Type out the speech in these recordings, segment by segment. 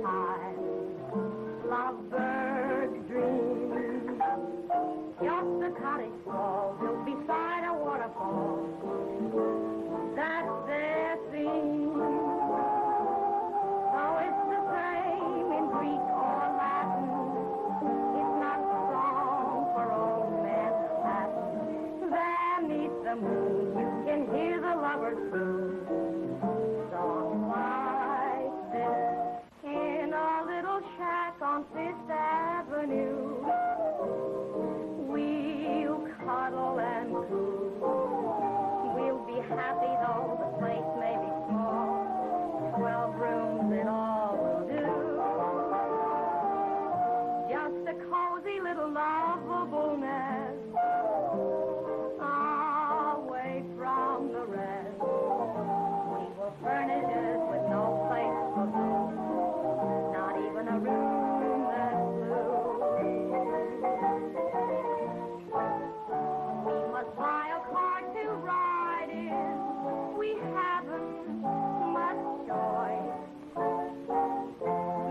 time. Lovebird dreams. Just a cottage wall built beside a waterfall. That's their theme. Though it's the same in Greek or Latin, it's not song for old men Latin. There neath the moon, you can hear the lovers sing. Songs like this in our little shack on Fifth Avenue. We'll cuddle and coo. We'll be happy though the place may be small. 12 rooms in all will do. Just a cozy little lovable nest, away from the rest. We will furnish it with no place for food, not even a room that's blue. We must buy a car to ride in. We haven't much choice.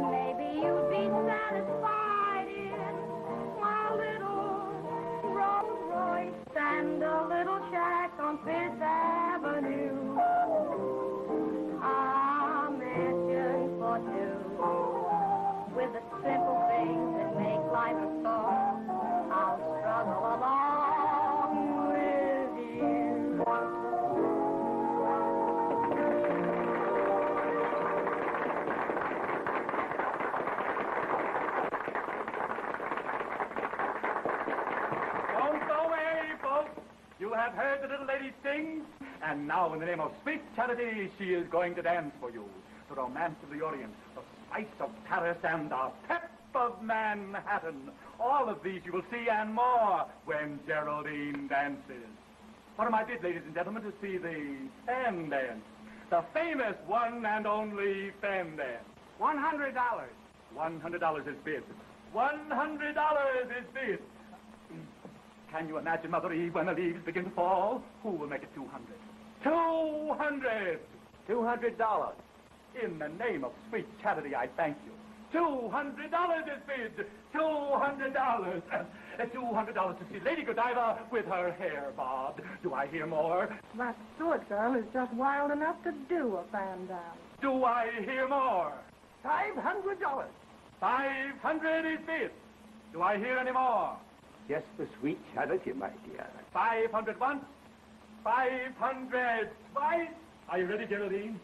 Maybe you'd be satisfied in my little Rolls Royce and a little shack on Fifth Avenue. A mansion for two, with the simple things that make life a song. I'll struggle along with you. Don't go away, folks. You have heard the little lady sing, and now in the name of Sweet Charity, she is going to dance for you. The Romance of the Orient, The Spice of Paris, and The Pep of Manhattan. All of these you will see and more when Geraldine dances. One of my bid, ladies and gentlemen, to see the Fan Dance. The famous one and only Fan Dance. $100. $100 is bid. $100 is bid. Can you imagine, Mother Eve, when the leaves begin to fall? Who will make it 200? 200! $200. In the name of Sweet Charity, I thank you. $200 is bid! $200! $200 to see Lady Godiva with her hair bobbed. Do I hear more? That Stewart girl is just wild enough to do a fan dance. Do I hear more? $500. $500 is bid. Do I hear any more? Just for Sweet Charity, my dear. 500 once, 500 twice. Are you ready, Geraldine?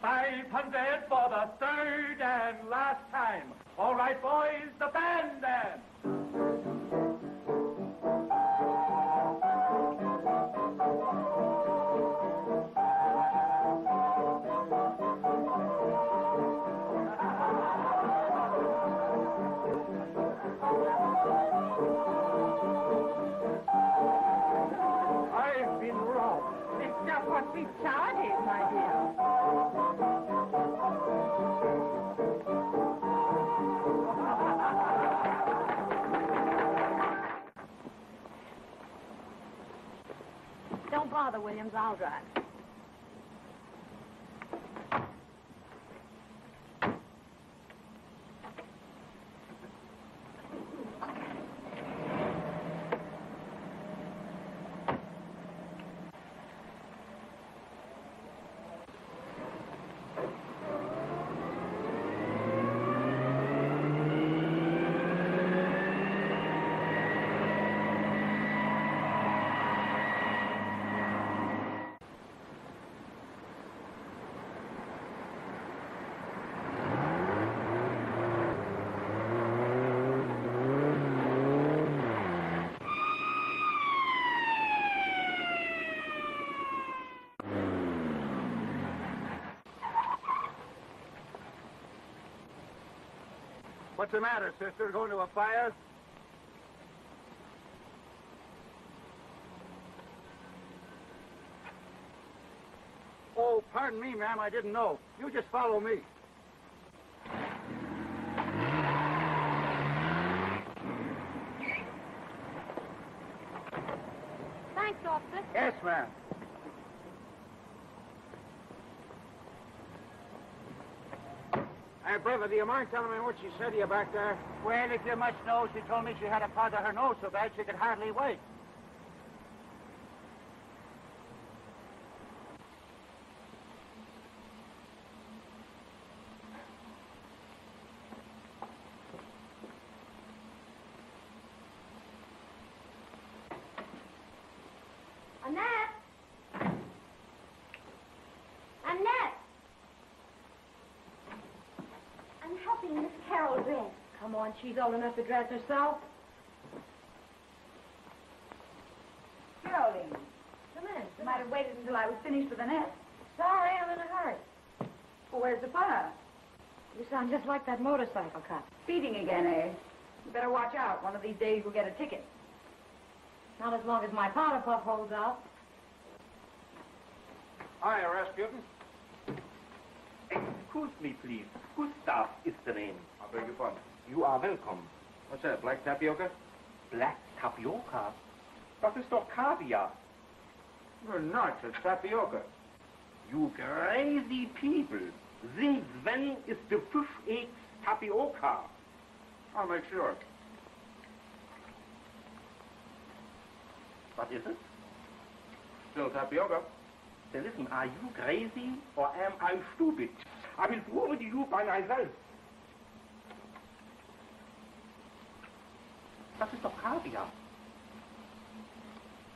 500 for the third and last time. All right, boys, the Fan Dance. Sweet Charity, my dear. Don't bother, Williams. I'll drive. What's the matter, sister? Going to a fire? Oh, pardon me, ma'am. I didn't know. You just follow me. Thanks, officer. Yes, ma'am. Hey, brother, do you mind telling me what she said to you back there? Well, if you must know, she told me she had a part of her nose so bad she could hardly wait. Come on, she's old enough to dress herself. Geraldine. Come in. Might have waited until I was finished with the net. Sorry, I'm in a hurry. Well, where's the fire? You sound just like that motorcycle cop. Speeding again, eh? You better watch out. One of these days we'll get a ticket. Not as long as my powder puff holds out. Hiya, Rasputin. Excuse me, please. Gustav is the name. I beg your pardon. You are welcome. What's that, black tapioca? Black tapioca? Das ist doch caviar. You're not, it's tapioca. You crazy people. Since when is the fish eggs tapioca? I'll make sure. What is it? Still tapioca. Then listen, are you crazy or am I stupid? I will prove it to you by myself. Das ist doch Kaviar.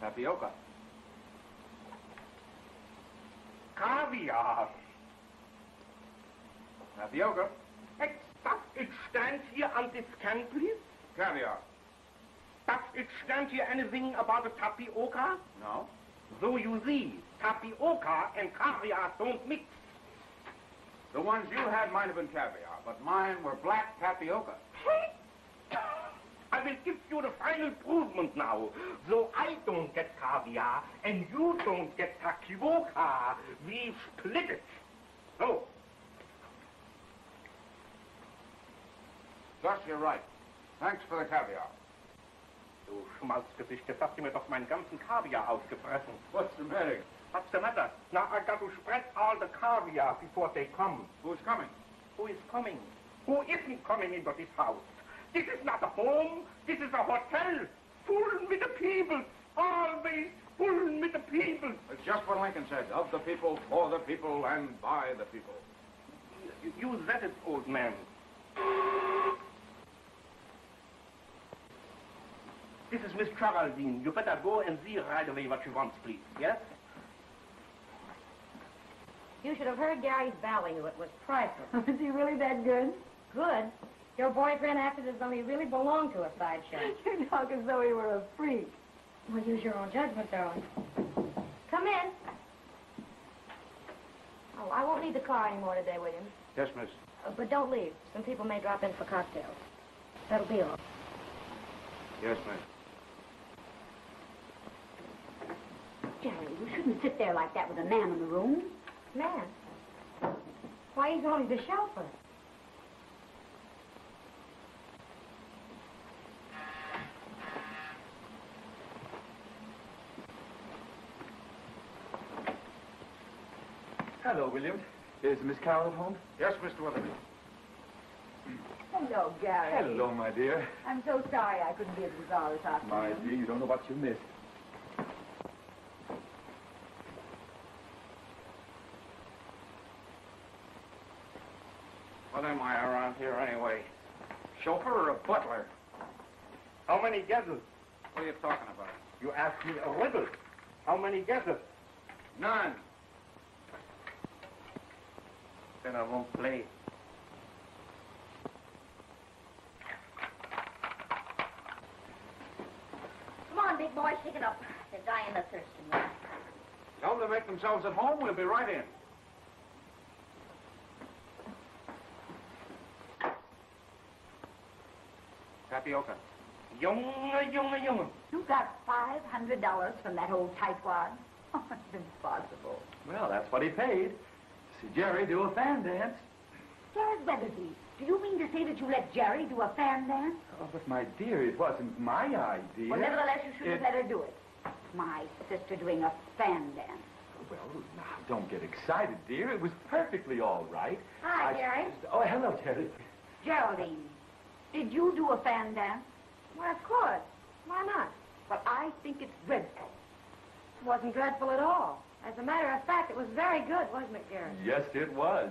Tapioca. Kaviar. Tapioca. Exakt, it stands here on this can, please. Kaviar. Does it stand here anything about a tapioca? No. So you see, tapioca and caviar don't mix. The ones you had might have been caviar, but mine were black tapioca. I will give you the final improvement now. So I don't get caviar and you don't get tapioca. We split it. So. Gus, you're right. Thanks for the caviar. Du Schmalzgesicht, jetzt hast du mir doch meinen ganzen Kaviar ausgefressen. What's the matter? What's the matter? Now I got to spread all the caviar before they come. Who's coming? Who is coming? Who isn't coming into this house? This is not a home. This is a hotel. Full with the people. Always full with the people. It's just what Lincoln said. Of the people, for the people, and by the people. You said it, old man. This is Miss Geraldine. You better go and see right away what she wants, please. Yes? You should have heard Gary's value. It was priceless. Is he really that good? Good? Your boyfriend acted as though he really belonged to a sideshow. You talk as though he were a freak. Well, use your own judgment, darling. Come in. Oh, I won't need the car anymore today, William. Yes, miss. But don't leave. Some people may drop in for cocktails. That'll be all. Yes, miss. Jerry, you shouldn't sit there like that with a man in the room. Man? Why, he's only the chauffeur. Hello, William. Is Miss Carol at home? Yes, Mr. Wetherby. Hello, Gary. Hello, my dear. I'm so sorry I couldn't be at Gonzales afternoon. My dear, you don't know what you missed. What am I around here anyway? Chauffeur or a butler? How many guesses? What are you talking about? You asked me a riddle. How many guesses? None. Then I won't play. Come on, big boy, shake it up. They're dying of thirst. Tell them to make themselves at home. We'll be right in. Tapioca. Yunga. You got $500 from that old tightwad? Oh, it's impossible. Well, that's what he paid. See Jerry do a fan dance. Garrett Wetherby, do you mean to say that you let Jerry do a fan dance? Oh, but my dear, it wasn't my idea. Well, nevertheless, you should have let her do it. My sister doing a fan dance. Well, now, don't get excited, dear. It was perfectly all right. Hi, Jerry. Oh, hello, Jerry. Geraldine, did you do a fan dance? Well, of course. Why not? But I think it's dreadful. It wasn't dreadful at all. As a matter of fact, it was very good, wasn't it, Gary? Yes, it was.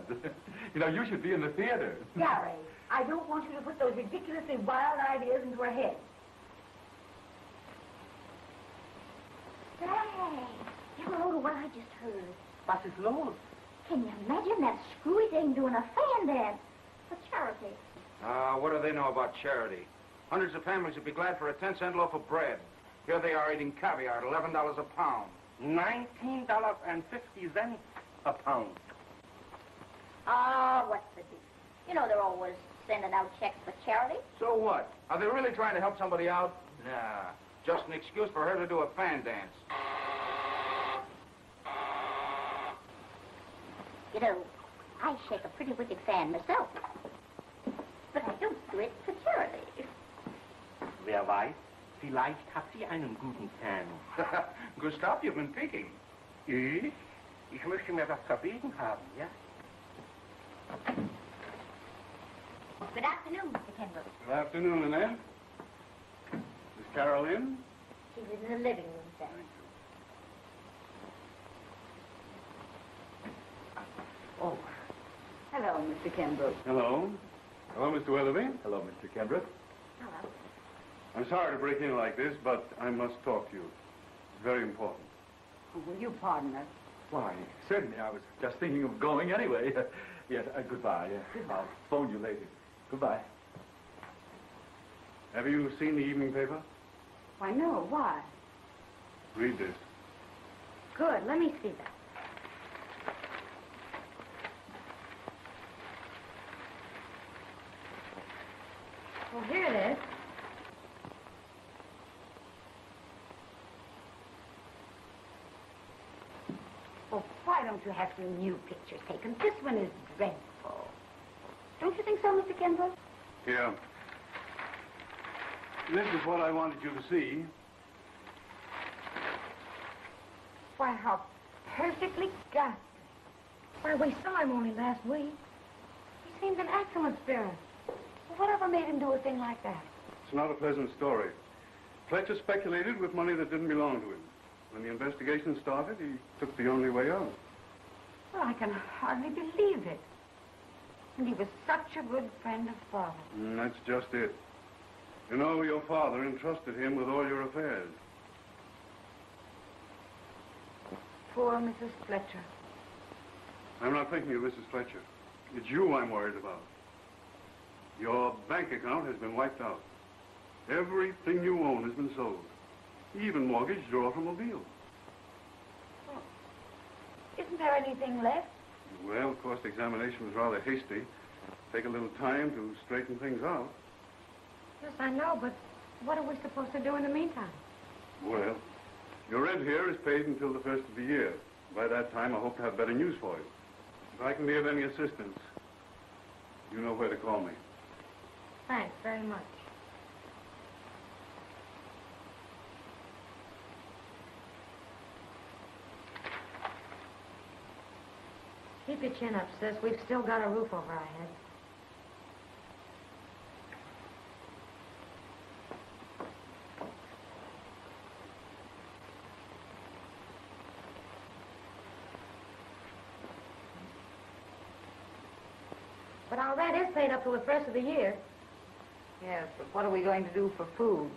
You know, you should be in the theater. Gary, I don't want you to put those ridiculously wild ideas into her head. Say, you know what I just heard? What is Lord? Can you imagine that screwy thing doing a fan dance for charity? What do they know about charity? Hundreds of families would be glad for a 10-cent loaf of bread. Here they are eating caviar at $11 a pound. $19.50 a pound. Ah, what's the deal? You know they're always sending out checks for charity. So what? Are they really trying to help somebody out? Nah, just an excuse for her to do a fan dance. You know, I shake a pretty wicked fan myself. But I don't do it for charity. Wer weiß? Vielleicht hat sie einen guten Fan. Gustav, you've been peeking. Ich möchte mir was verbieten haben, ja? Good afternoon, Mr. Kenbrook. Good afternoon, Lynette. Is Carol in? She was in the living room, sir. Thank you. Oh. Hello, Mr. Kenbrook. Hello. Hello, Mr. Wetherby. Hello, Mr. Kenbrook. Hello. I'm sorry to break in like this, but I must talk to you. It's very important. Oh, will you pardon us? Why, certainly. I was just thinking of going anyway. Yes, goodbye. Goodbye. I'll phone you later. Goodbye. Have you seen the evening paper? Why, no. Why? Read this. Good. Let me see that. Well, here it is. Why don't you have some new pictures taken? This one is dreadful. Don't you think so, Mr. Kenbrook? Yeah. This is what I wanted you to see. Why, how perfectly ghastly. Why, we saw him only last week. He seemed in excellent spirits. Whatever made him do a thing like that? It's not a pleasant story. Fletcher speculated with money that didn't belong to him. When the investigation started, he took the only way out. Well, I can hardly believe it. And he was such a good friend of Father. That's just it. You know, your father entrusted him with all your affairs. Poor Mrs. Fletcher. I'm not thinking of Mrs. Fletcher. It's you I'm worried about. Your bank account has been wiped out. Everything you own has been sold. Even mortgaged your automobile. Oh. Isn't there anything left? Well, of course, the examination was rather hasty. Take a little time to straighten things out. Yes, I know, but what are we supposed to do in the meantime? Well, your rent here is paid until the first of the year. By that time, I hope to have better news for you. If I can be of any assistance, you know where to call me. Thanks very much. Keep your chin up, sis. We've still got a roof over our heads. But our rent is paid up till the first of the year. Yes, but what are we going to do for food?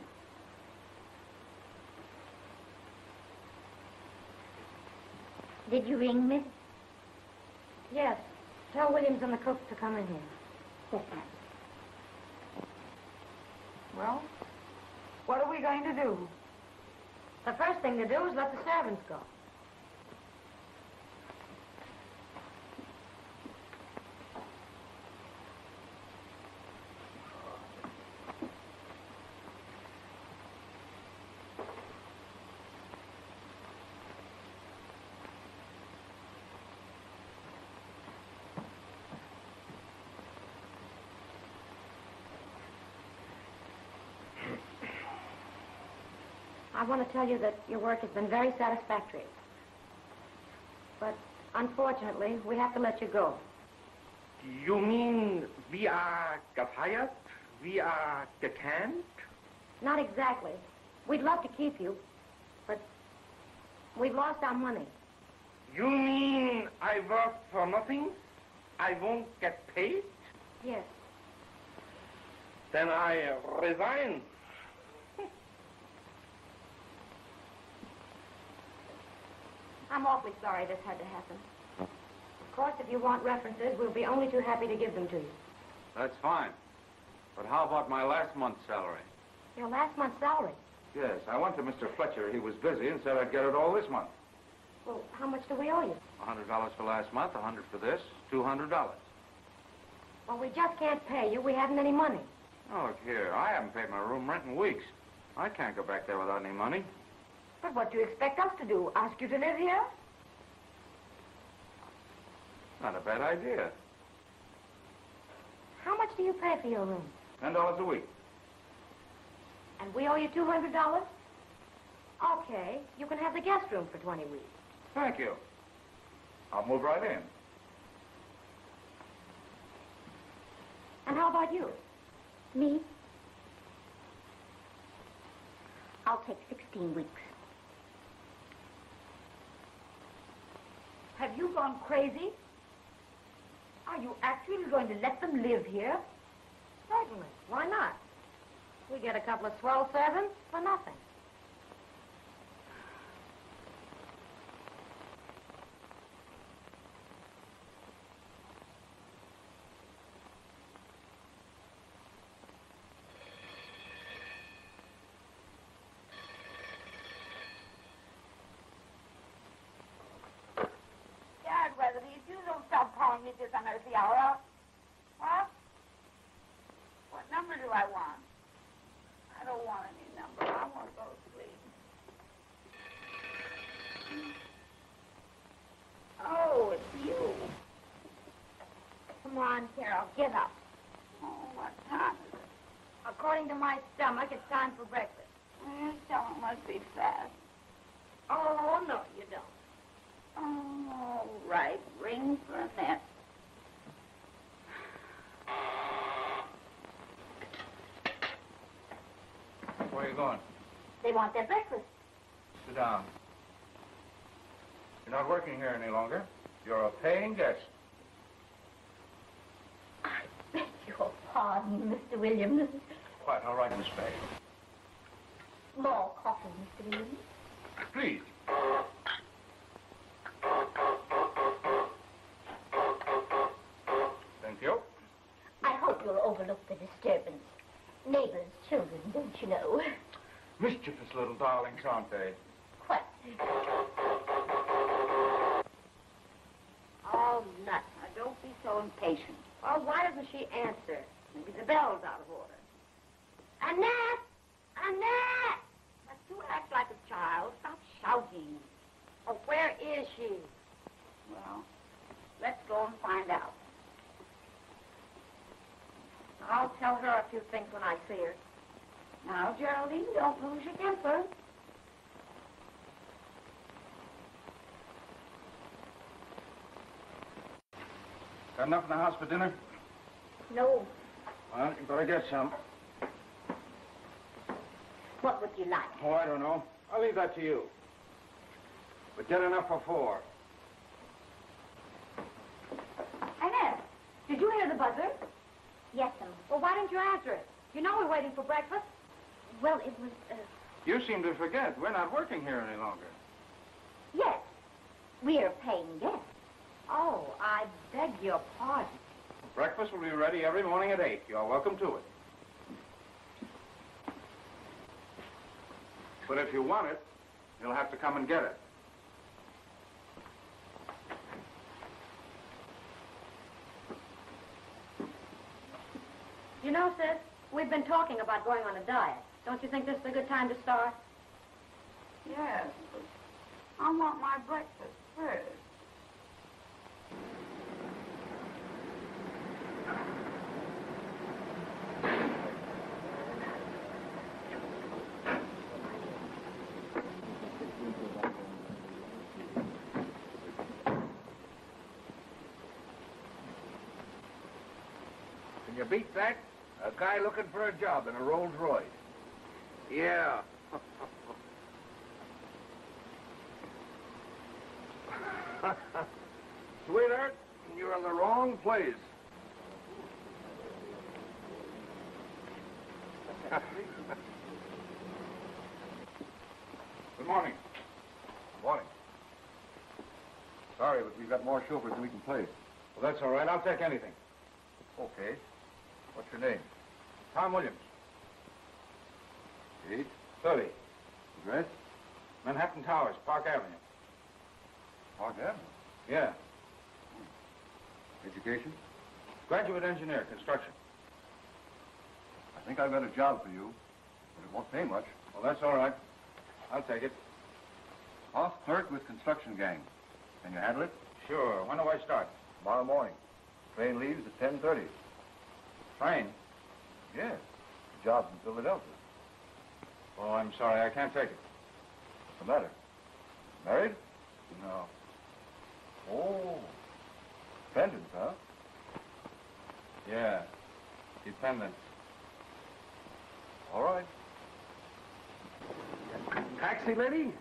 Did you ring, Miss? Yes. Tell Williams and the cook to come in here. Yes, ma'am. Well, what are we going to do? The first thing to do is let the servants go. I want to tell you that your work has been very satisfactory. But unfortunately, we have to let you go. You mean we are gefeuert? We are decamped? Not exactly. We'd love to keep you, but we've lost our money. You mean I work for nothing? I won't get paid? Yes. Then I resign. I'm awfully sorry this had to happen. Of course, if you want references, we'll be only too happy to give them to you. That's fine. But how about my last month's salary? Your last month's salary? Yes, I went to Mr. Fletcher. He was busy and said I'd get it all this month. Well, how much do we owe you? $100 for last month, $100 for this, $200. Well, we just can't pay you. We haven't any money. Oh, look here. I haven't paid my room rent in weeks. I can't go back there without any money. But what do you expect us to do? Ask you to live here? Not a bad idea. How much do you pay for your room? $10 a week. And we owe you $200? Okay. You can have the guest room for 20 weeks. Thank you. I'll move right in. And how about you? Me? I'll take 16 weeks. Have you gone crazy? Are you actually going to let them live here? Certainly. Why not? We get a couple of swell servants for nothing. Garrett Wetherby, if you don't stop calling me this unearthly hour, huh? What number do I want? I don't want any number. I want to go to sleep. Oh, it's you. Come on, Carol, get up. Oh, what time is it? According to my stomach, it's time for breakfast. Your stomach must be fast. Oh, no, you don't. Oh, all right. Ring for a minute. Where are you going? They want their breakfast. Sit down. You're not working here any longer. You're a paying guest. I beg your pardon, Mr. Williams. Quite all right, Miss Fay. More coffee, Mr. Williams. Please. Thank you. I hope you'll overlook the disturbance. Neighbors' children, don't you know? Mischievous little darlings, aren't they? Quite. Oh, nuts. Now, don't be so impatient. Well, why doesn't she answer? Maybe the bell's out of order. Annette! Annette! But you act like a child. Stop shouting. Oh, where is she? Well, let's go and find out. I'll tell her a few things when I see her. Now, Geraldine, don't lose your temper. Got enough in the house for dinner? No. Well, you better get some. What would you like? Oh, I don't know. I'll leave that to you. But get enough for four. Annette, did you hear the buzzer? Yes, sir. Well, why didn't you answer it? You know we're waiting for breakfast. Well, it was... You seem to forget. We're not working here any longer. Yes. We're paying guests. Oh, I beg your pardon. Breakfast will be ready every morning at 8. You're welcome to it. But if you want it, you'll have to come and get it. You know, sis, we've been talking about going on a diet. Don't you think this is a good time to start? Yes, but I want my breakfast first. you beat that? A guy looking for a job in a Rolls Royce. Yeah. Sweetheart, you're in the wrong place. Good morning. Good morning. Sorry, but we've got more chauffeurs than we can play. Well, that's all right. I'll take anything. Okay. What's your name? Tom Williams. 8:30. Address? Manhattan Towers, Park Avenue. Park Avenue? Yeah. Education? Graduate engineer, construction. I think I've got a job for you, but it won't pay much. Well, that's all right. I'll take it. Off clerk with construction gang. Can you handle it? Sure. When do I start? Tomorrow morning. Train leaves at 10:30. Train? Yeah. Job's in Philadelphia. Oh, I'm sorry. I can't take it. What's the matter? Married? No. Oh. Dependence, huh? Yeah. Dependence. All right. Taxi lady?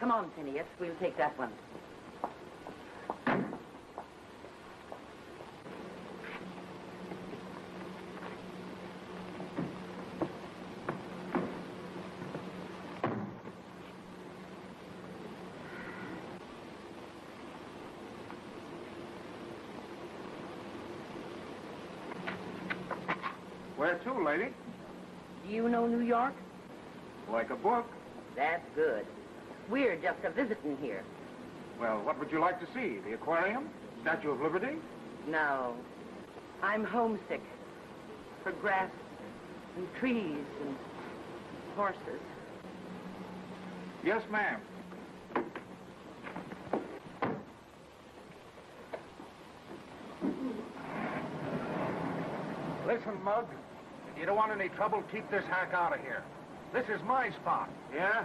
Come on, Phineas. We'll take that one. Where to, lady? Do you know New York? Like a book. That's good. We're just a visiting here. Well, what would you like to see? The aquarium? Statue of Liberty? No. I'm homesick for grass and trees and horses. Yes, ma'am. Listen, Mug. If you don't want any trouble, keep this hack out of here. This is my spot. Yeah?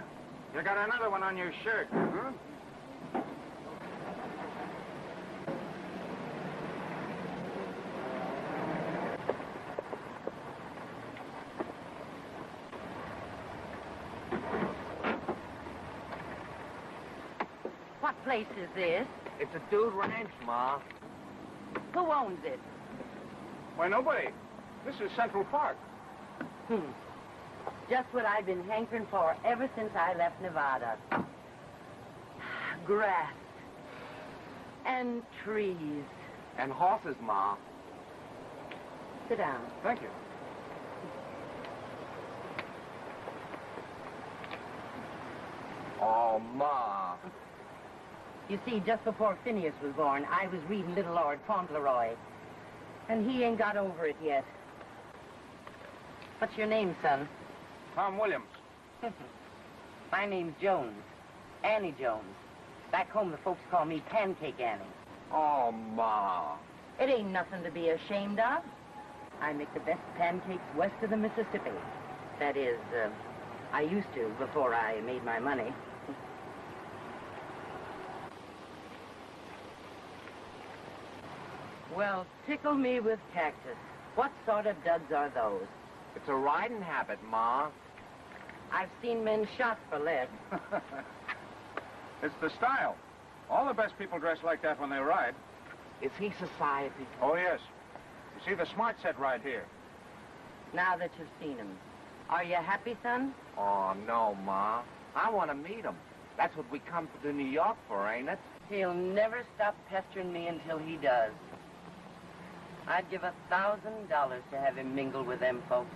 You got another one on your shirt, huh? What place is this? It's a dude ranch, Ma. Who owns it? Why, nobody. This is Central Park. Hmm. Just what I've been hankering for ever since I left Nevada. Grass. And trees. And horses, Ma. Sit down. Thank you. Oh, Ma. You see, just before Phineas was born, I was reading Little Lord Fauntleroy. And he ain't got over it yet. What's your name, son? Tom Williams. My name's Jones. Annie Jones. Back home, the folks call me Pancake Annie. Oh, Ma. It ain't nothing to be ashamed of. I make the best pancakes west of the Mississippi. That is, I used to before I made my money. Well, tickle me with cactus. What sort of duds are those? It's a riding habit, Ma. I've seen men shot for lead. It's the style. All the best people dress like that when they ride. Is he society? Oh, yes. You see the smart set right here. Now that you've seen him, are you happy, son? Oh, no, Ma. I want to meet him. That's what we come to New York for, ain't it? He'll never stop pestering me until he does. I'd give $1,000 to have him mingle with them folks.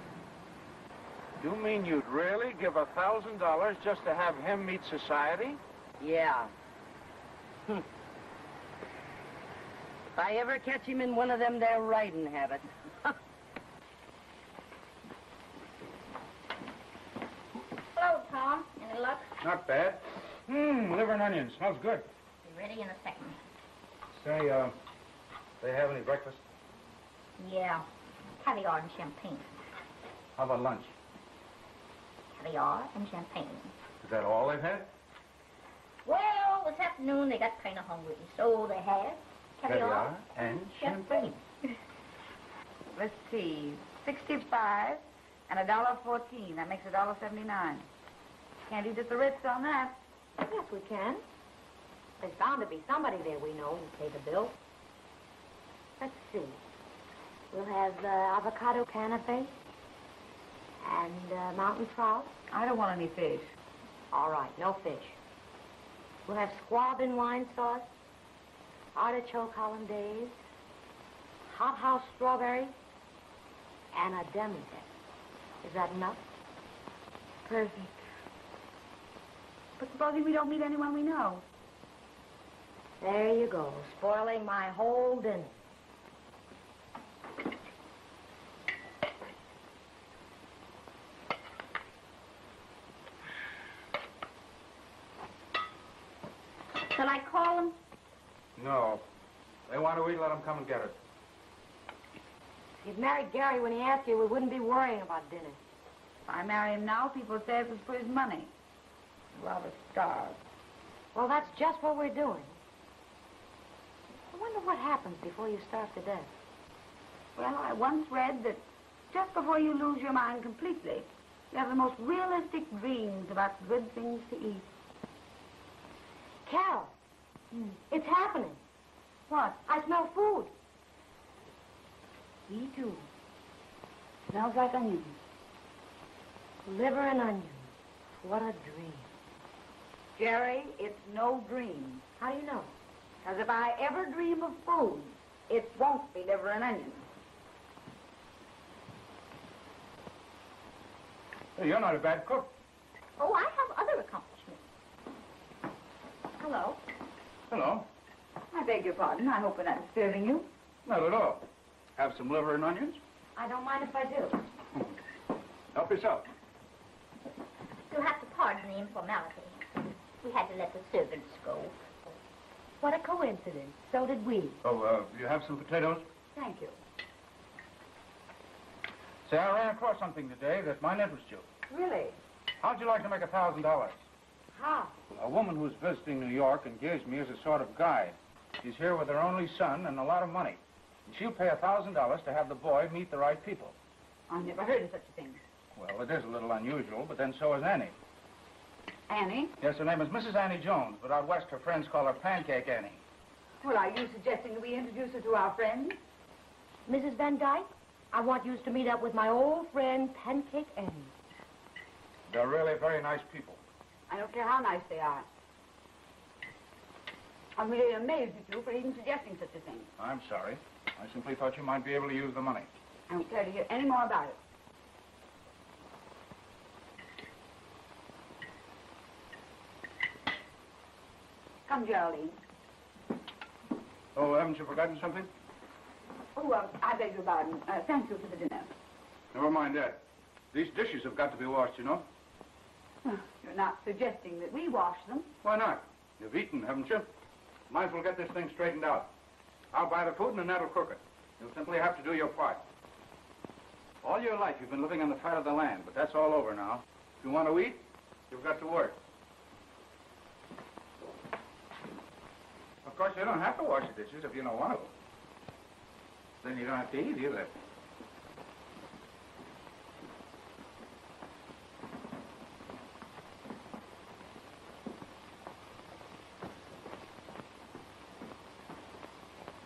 You mean you'd really give $1,000 just to have him meet society? Yeah. If I ever catch him in one of them there riding habits. Hello, Tom. Any luck? Not bad. Liver and onions. Smells good. Be ready in a second. Say, they have any breakfast? Yeah. Caviar and champagne. How about lunch? Caviar and champagne. Is that all they've had? Well, was that at noon, they got kind of hungry, so they had caviar and champagne. Let's see, 65 and $1.14. That makes $1.79. Can't eat at the Ritz on that. Yes, we can. There's bound to be somebody there we know who can pay the bill. Let's see. We'll have avocado canapé and mountain trout. I don't want any fish. All right, no fish. We'll have squab in wine sauce, artichoke hollandaise, hothouse strawberry, and a demi-tête. Is that enough? Perfect. But supposing we don't meet anyone we know? There you go, spoiling my whole dinner. Shall I call them? No. If they want to eat, let them come and get it. If you'd married Gary when he asked you, we wouldn't be worrying about dinner. If I marry him now, people would say it was for his money. I'd rather starve. Well, that's just what we're doing. I wonder what happens before you starve to death. Well, I once read that just before you lose your mind completely, you have the most realistic dreams about good things to eat. Carol, it's happening. What? I smell food. Me too. Smells like onions. Liver and onions. What a dream. Jerry, it's no dream. How do you know? Because if I ever dream of food, it won't be liver and onions. Hey, you're not a bad cook. Oh, I have other accomplishments. Hello. Hello. I beg your pardon. I hope we're not disturbing you. Not at all. Have some liver and onions? I don't mind if I do. Help yourself. You'll have to pardon the informality. We had to let the servants go. What a coincidence. So did we. Oh, you have some potatoes? Thank you. Say, I ran across something today that might interest you. Really? How'd you like to make $1,000? How? A woman who's visiting New York engaged me as a sort of guide. She's here with her only son and a lot of money. And she'll pay $1,000 to have the boy meet the right people. I've never heard of such a thing. Well, it is a little unusual, but then so is Annie. Annie? Yes, her name is Mrs. Annie Jones, but out west her friends call her Pancake Annie. Well, are you suggesting that we introduce her to our friends? Mrs. Van Dyke, I want you to meet up with my old friend, Pancake Annie. They're really very nice people. I don't care how nice they are. I'm really amazed at you for even suggesting such a thing. I'm sorry. I simply thought you might be able to use the money. I don't care to hear any more about it. Come, Geraldine. Oh, haven't you forgotten something? Oh, I beg your pardon. Thank you for the dinner. Never mind that. These dishes have got to be washed, you know. You're not suggesting that we wash them. Why not? You've eaten, haven't you? Might as well get this thing straightened out. I'll buy the food and Annette will cook it. You'll simply have to do your part. All your life you've been living on the fat of the land, but that's all over now. If you want to eat, you've got to work. Of course, you don't have to wash the dishes if you don't want to. Then you don't have to eat either.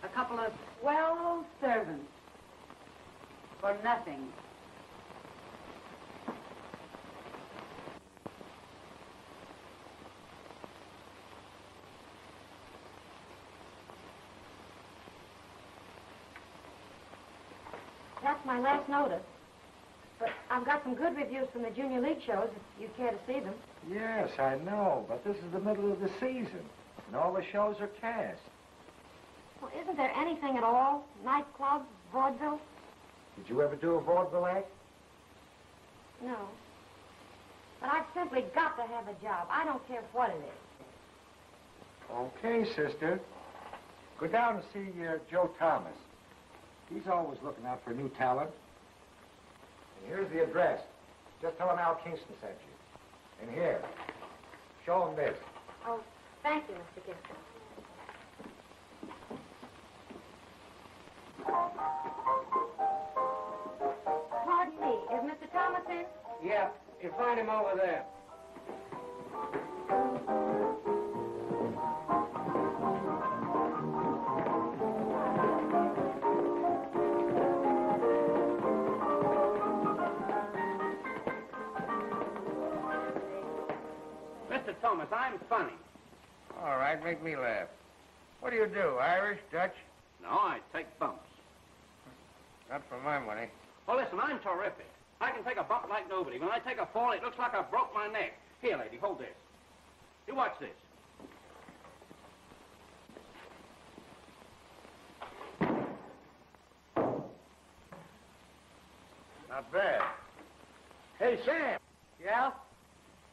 A couple of swell servants for nothing. My last notice, but I've got some good reviews from the Junior League shows if you care to see them. Yes, I know, but this is the middle of the season, and all the shows are cast. Well, isn't there anything at all? Nightclub, vaudeville? Did you ever do a vaudeville act? No. But I've simply got to have a job. I don't care what it is. Okay, sister. Go down and see Joe Thomas. He's always looking out for new talent. And here's the address. Just tell him Al Kingston sent you. And here, show him this. Oh, Thank you, Mr. Gibson. Pardon me, is Mr. Thomas in? Yeah, you find him over there. Mr. Thomas, I'm funny. All right, make me laugh. What do you do, Irish, Dutch? No, I take bumps. Not for my money. Oh, listen, I'm terrific. I can take a bump like nobody. When I take a fall, it looks like I broke my neck. Here, lady, hold this. You watch this. Not bad. Hey, Sam. Yeah?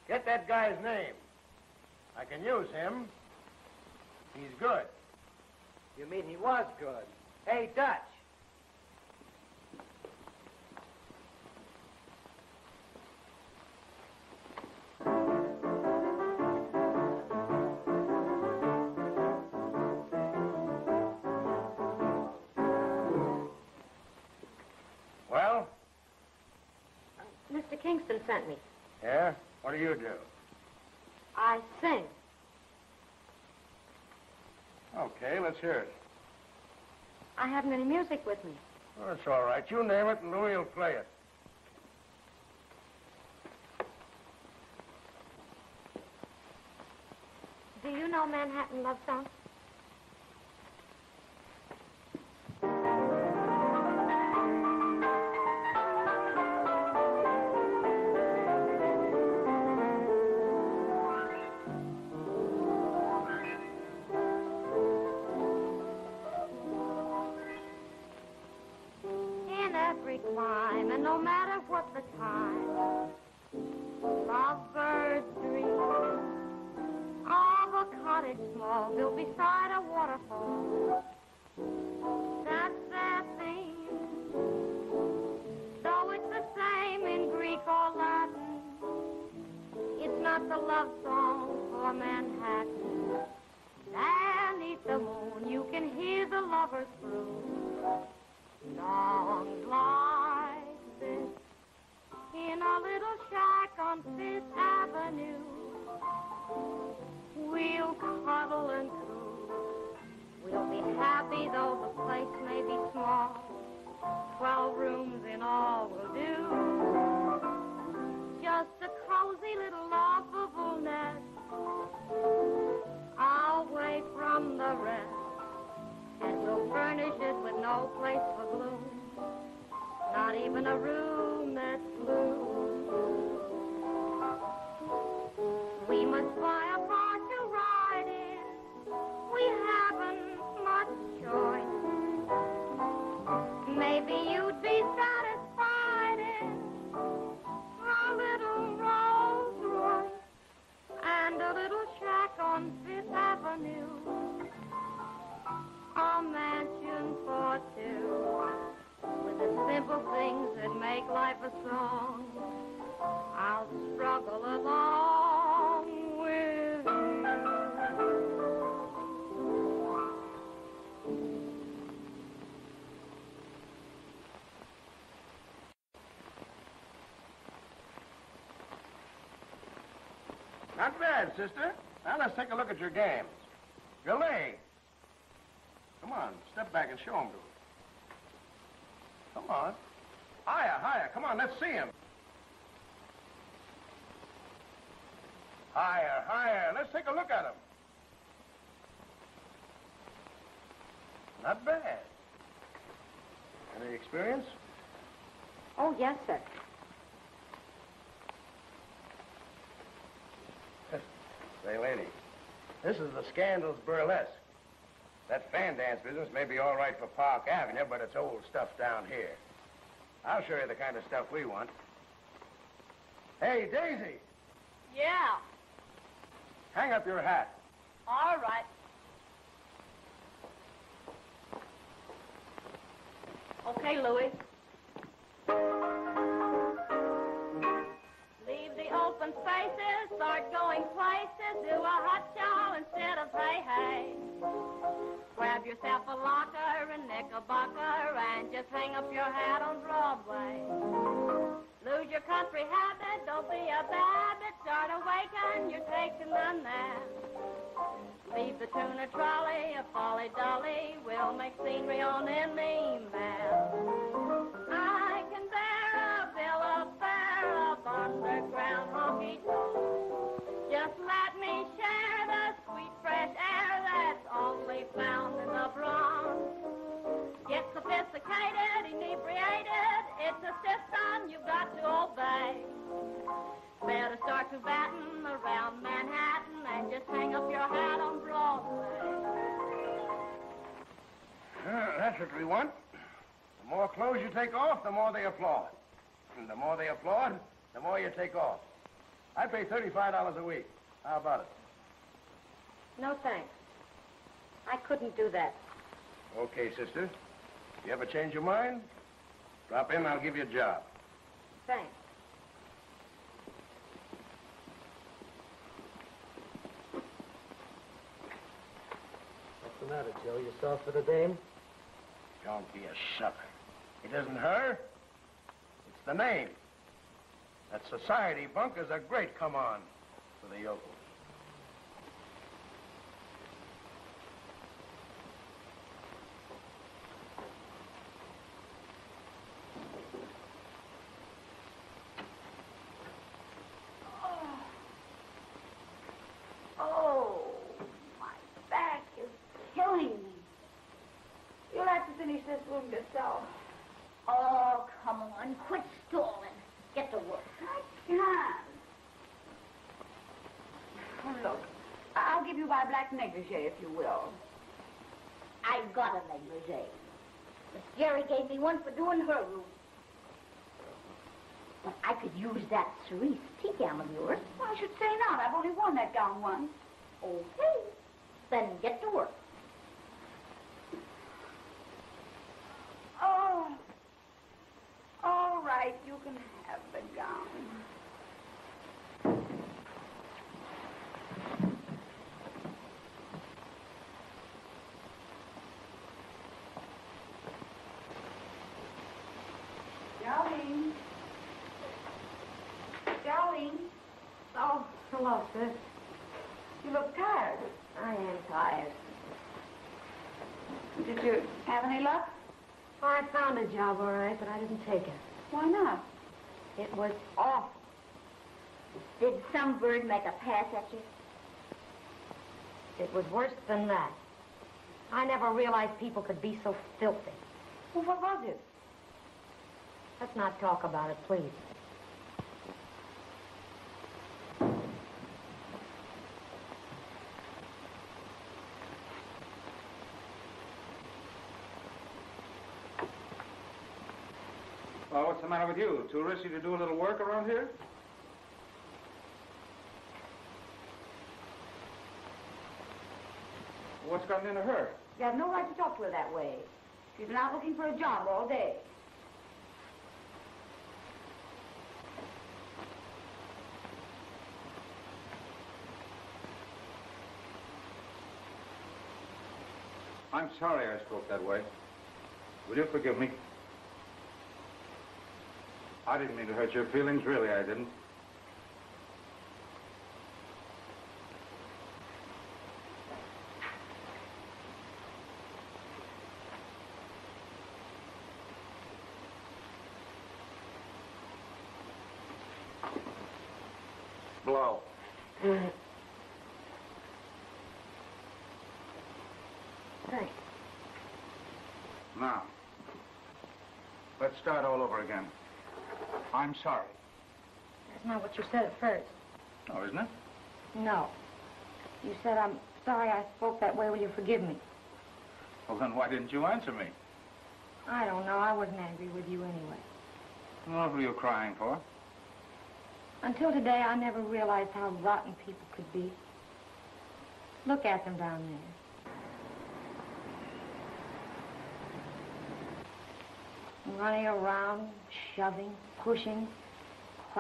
Get that guy's name. I can use him. He's good. You mean he was good? Hey, Dutch. Well? Mr. Kingston sent me. Yeah? What do? I sing. Okay, let's hear it. I haven't any music with me. Well, that's all right. You name it and Louie will play it. Do you know Manhattan Love Song? Not bad, sister. Now let's take a look at your games. Your legs. Come on, step back and show him to us. Come on. Higher. Come on, let's see him. Higher. Let's take a look at him. Not bad. Any experience? Oh, yes, sir. Say, lady, this is the Scandals Burlesque. That fan dance business may be all right for Park Avenue, but it's old stuff down here. I'll show you the kind of stuff we want. Hey, Daisy! Yeah? Hang up your hat. All right. Okay, Louie. Leave the old open spaces, start going places, do a hot show instead of hey-hey. Grab yourself a locker and knickerbocker and just hang up your hat on Broadway. Lose your country habit, don't be a babbit, start awaken, you're taking the nap. Leave the tuna trolley, a folly-dolly, we'll make scenery on any map. I can bear a bill of fare of underground honky-tonk. Just let me share the sweet fresh air that's only found in the Bronx. Get sophisticated, inebriated, it's a system you've got to obey. Better start to batten around Manhattan and just hang up your hat on Broadway. That's what we want. The more clothes you take off, the more they applaud. And the more they applaud, the more you take off. I pay $35 a week. How about it? No, thanks. I couldn't do that. Okay, sister. If you ever change your mind, drop in, I'll give you a job. Thanks. What's the matter, Joe? You soft for the dame? Don't be a sucker. It isn't her. It's the name. That society bunk is a great come-on for the yokel. Negligee, if you will. I've got a negligee. Miss Jerry gave me one for doing her room. But I could use that cerise tea gown of yours. Well, I should say not. I've only worn that gown once. Okay. Then get to work. Oh. All right. You can have the gown. You look tired. I am tired. Did you have any luck? Oh, I found a job, all right, but I didn't take it. Why not? It was awful. Did some bird make a pass at you? It was worse than that. I never realized people could be so filthy. Well, what was it? Let's not talk about it, please. What's the matter with you? Too risky to do a little work around here? What's gotten into her? You have no right to talk to her that way. She's been out looking for a job all day. I'm sorry I spoke that way. Will you forgive me? I didn't mean to hurt your feelings, really, I didn't. Blow. Thanks. Now, let's start all over again. I'm sorry. That's not what you said at first. Oh, isn't it? No. You said, I'm sorry I spoke that way. Will you forgive me? Well, then why didn't you answer me? I don't know. I wasn't angry with you anyway. What were you crying for? Until today, I never realized how rotten people could be. Look at them down there. Running around, shoving, pushing,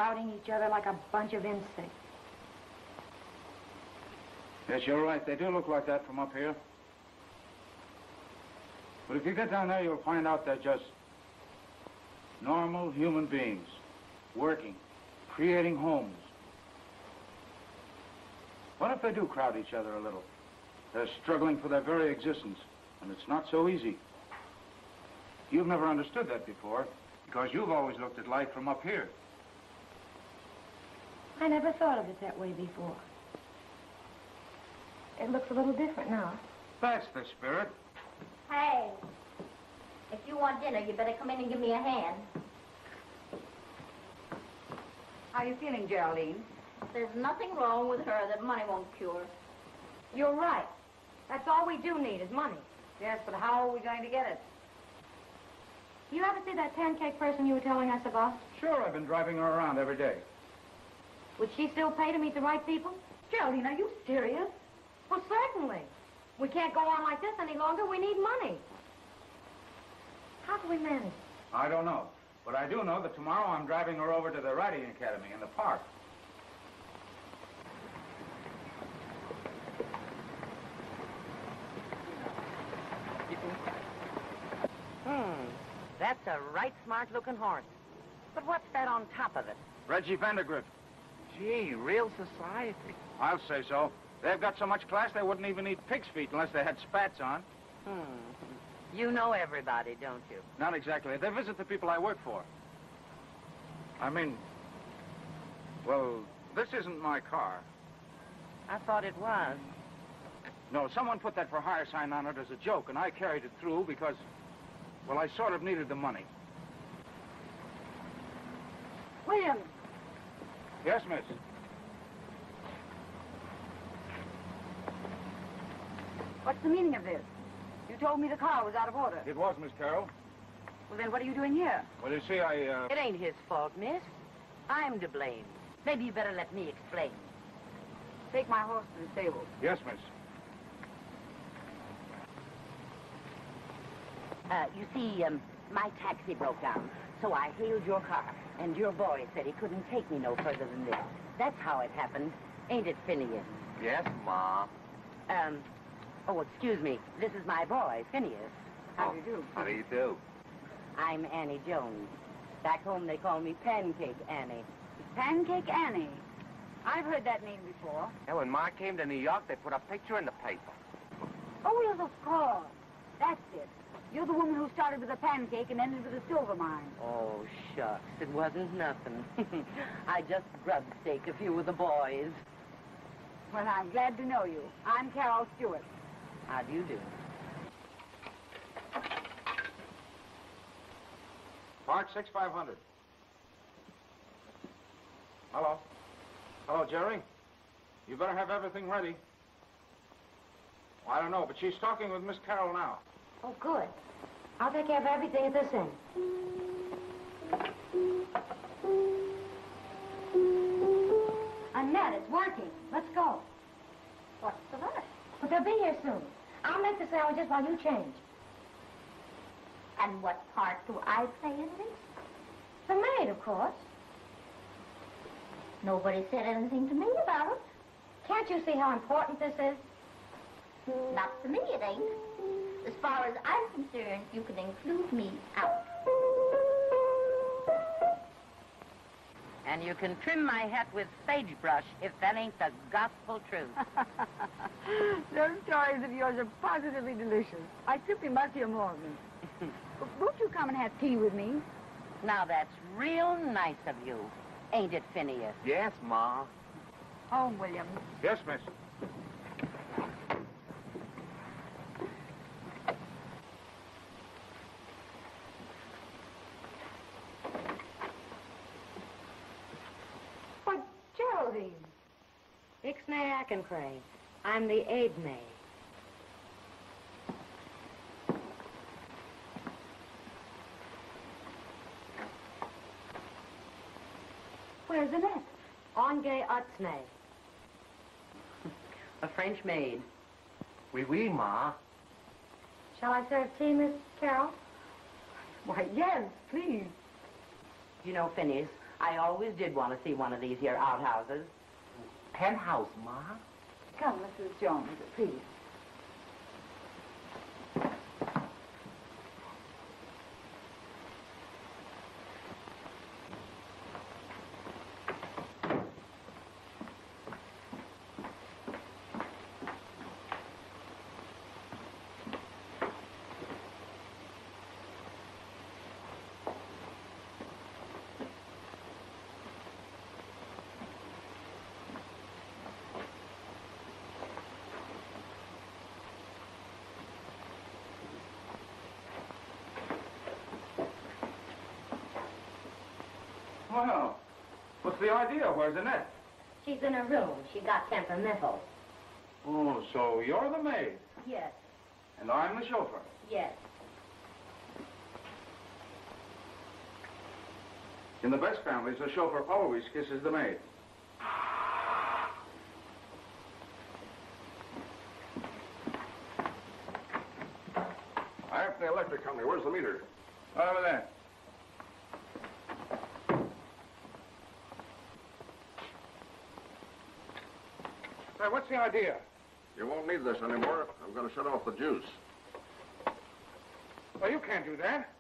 crowding each other like a bunch of insects. Yes, you're right. They do look like that from up here. But if you get down there, you'll find out they're just normal human beings, working, creating homes. What if they do crowd each other a little? They're struggling for their very existence, and it's not so easy. You've never understood that before, because you've always looked at life from up here. I never thought of it that way before. It looks a little different now. That's the spirit. Hey, if you want dinner, you better come in and give me a hand. How are you feeling, Geraldine? There's nothing wrong with her that money won't cure. You're right. That's all we do need is money. Yes, but how are we going to get it? You ever see that pancake person you were telling us about? Sure, I've been driving her around every day. Would she still pay to meet the right people? Geraldine, are you serious? Well, certainly. We can't go on like this any longer. We need money. How do we manage? I don't know. But I do know that tomorrow I'm driving her over to the Riding Academy in the park. That's a right smart-looking horse. But what's that on top of it? Reggie Vandergrift. Gee, real society. I'll say so. They've got so much class, they wouldn't even eat pig's feet unless they had spats on. You know everybody, don't you? Not exactly. They visit the people I work for. I mean, well, this isn't my car. I thought it was. No, someone put that for hire sign on it as a joke, and I carried it through because, well, I sort of needed the money. William. Yes, miss. What's the meaning of this? You told me the car was out of order. It was, Miss Carroll. Well, then what are you doing here? Well, you see, I... It ain't his fault, miss. I'm to blame. Maybe you better let me explain. Take my horse to the stable. Yes, miss. You see, my taxi broke down, so I hailed your car, and your boy said he couldn't take me no further than this. That's how it happened. Ain't it, Phineas? Yes, Ma. Oh, excuse me. This is my boy, Phineas. How do you do? How do you do? I'm Annie Jones. Back home, they call me Pancake Annie. Pancake Annie? I've heard that name before. Yeah, when Ma came to New York, they put a picture in the paper. Oh, yes, of course. That's it. You're the woman who started with a pancake and ended with a silver mine. Oh, shucks. It wasn't nothing. I just grub-staked a few of the boys. Well, I'm glad to know you. I'm Carol Stewart. How do you do? Park 6500. Hello. Hello, Jerry. You better have everything ready. Well, I don't know, but she's talking with Miss Carroll now. Oh, good. I'll take care of everything at this end. Annette, it's working. Let's go. What's the rush? But they'll be here soon. I'll make the sandwiches while you change. And what part do I play in this? The maid, of course. Nobody said anything to me about it. Can't you see how important this is? Not to me, it ain't. As far as I'm concerned, you can include me out. And you can trim my hat with sagebrush if that ain't the gospel truth. Those stories of yours are positively delicious. I simply must hear more of them. Won't you come and have tea with me? Now, that's real nice of you. Ain't it, Phineas? Yes, Ma. Oh, William. Yes, miss. I'm the aid maid. Where's Annette? Ange Otsne. A French maid. Oui, oui, Ma. Shall I serve tea, Miss Carroll? Why, yes, please. You know, Phineas, I always did want to see one of these here outhouses. Penthouse, Ma. Come, Mrs. Jones, please. Well, what's the idea? Where's Annette? She's in her room. She got temperamental. Oh, so you're the maid? Yes. And I'm the chauffeur? Yes. In the best families, the chauffeur always kisses the maid. I'm from the electric company. Where's the meter? Over there. Hey, what's the idea? You won't need this anymore. I'm going to shut off the juice. Well, you can't do that.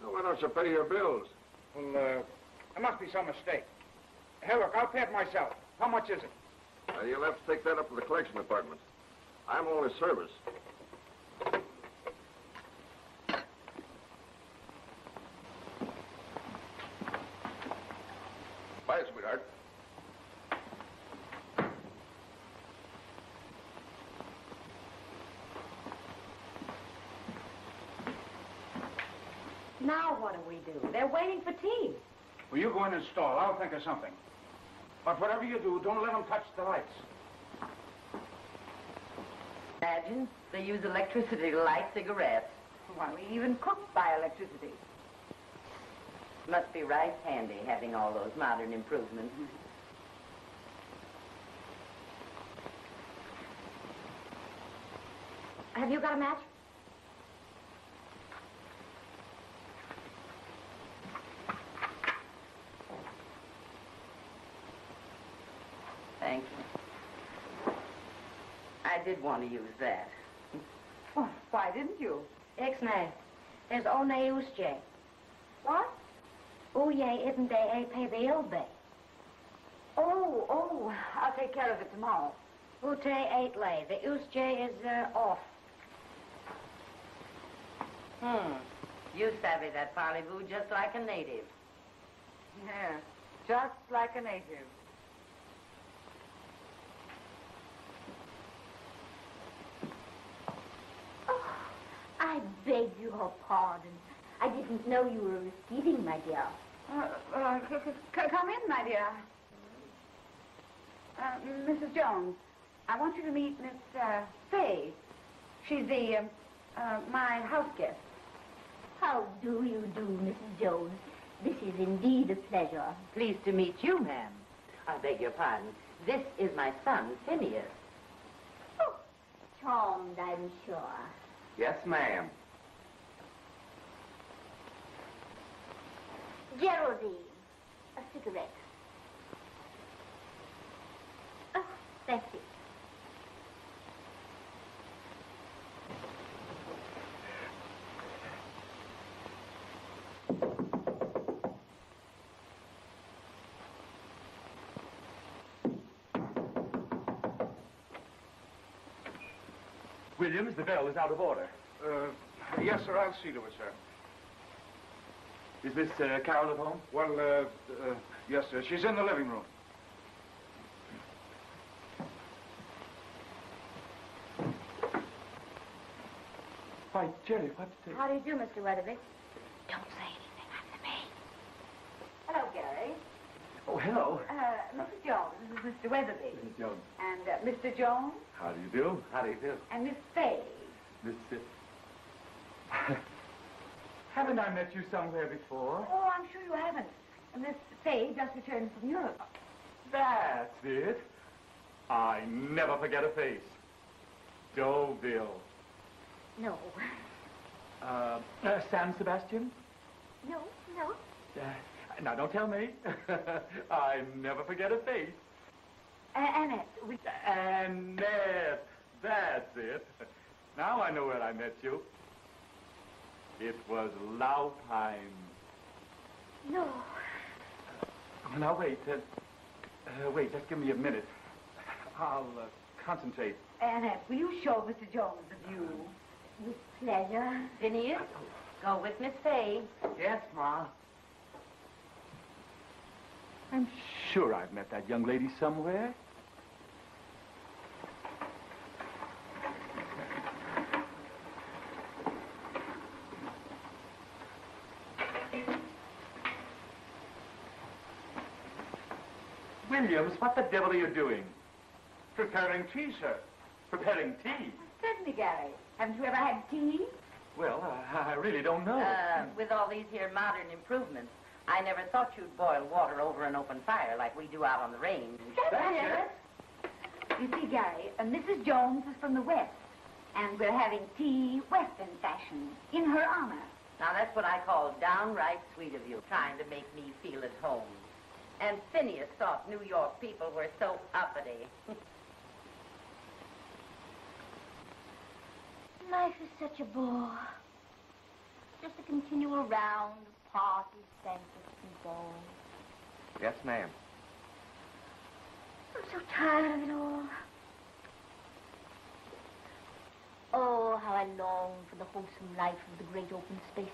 Well, why don't you pay your bills? Well, there must be some mistake. Hey, look, I'll pay it myself. How much is it? You'll have to take that up to the collection department. I'm only service. Bye, sweetheart. Now what do we do? They're waiting for tea. Well, you go in and stall. I'll think of something. But whatever you do, don't let them touch the lights. Imagine they use electricity to light cigarettes. Why, we even cook by electricity. Must be right handy having all those modern improvements. Have you got a match? Thank you. I did want to use that. Well, why didn't you? Ex-nay. There's one usje. What? Uye isn't they a pay the obey. Oh, I'll take care of it tomorrow. Ute eight lay. The usje is off. You savvy that parley-vous just like a native. Yeah, just like a native. I beg your pardon. I didn't know you were receiving, my dear. Come in, my dear. Mrs. Jones, I want you to meet Miss Fay. She's the my house guest. How do you do, Mrs. Jones? This is indeed a pleasure. Pleased to meet you, ma'am. I beg your pardon. This is my son, Phineas. Oh, charmed, I'm sure. Yes, ma'am. Geraldine, a cigarette. Oh, thank you. Williams, the bell is out of order. Yes, sir, I'll see to it, sir. Is Miss Carol at home? Well, yes, sir. She's in the living room. Why, Jerry, what the... How do you do, Mr. Wetherby? Don't say anything. I'm the maid. Hello, Gary. Oh, hello. Mrs. Jones, this is Mr. Wetherby. Mrs. Jones. And Mr. Jones. How do you do? How do you do? And Miss Fay. Miss... Haven't I met you somewhere before? Oh, I'm sure you haven't. Miss Fay just returned from Europe. That's it. I never forget a face. Deauville. No. San Sebastian? No. Now, don't tell me. I never forget a face. Annette. Annette. That's it. Now I know where I met you. It was Laupheim. No. Now, wait. Wait, just give me a minute. I'll concentrate. Annette, will you show Mr. Jones the view? With pleasure. Phineas, go with Miss Fay. Yes, Ma. I'm sure I've met that young lady somewhere. Williams, what the devil are you doing? Preparing tea, sir. Preparing tea. Certainly, Gary. Haven't you ever had tea? Well, I really don't know. With all these here modern improvements, I never thought you'd boil water over an open fire like we do out on the range. That's it. You see, Gary, Mrs. Jones is from the West, and we're having tea Western fashion in her honor. Now, that's what I call downright sweet of you, trying to make me feel at home. And Phineas thought New York people were so uppity. Life is such a bore. Just a continual round of parties, banquets, and balls. Yes, ma'am. I'm so tired of it all. Oh, how I long for the wholesome life of the great open spaces.